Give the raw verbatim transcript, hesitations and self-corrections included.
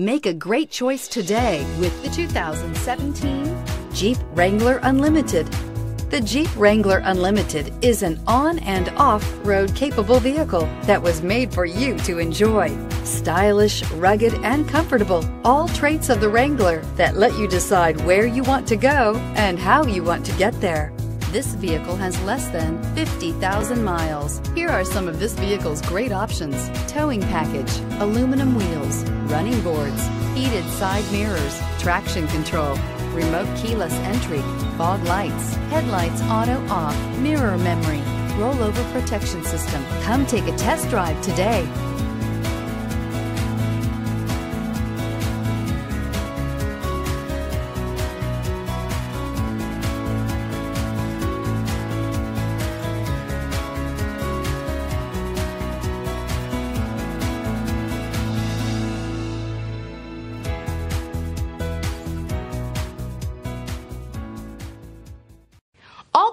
Make a great choice today with the two thousand seventeen Jeep Wrangler Unlimited. The Jeep Wrangler Unlimited is an on and off-road capable vehicle that was made for you to enjoy. Stylish, rugged, and comfortable, all traits of the Wrangler that let you decide where you want to go and how you want to get there. This vehicle has less than fifty thousand miles. Here are some of this vehicle's great options: towing package, aluminum wheels, running boards, heated side mirrors, traction control, remote keyless entry, fog lights, headlights auto off, mirror memory, rollover protection system. Come take a test drive today. All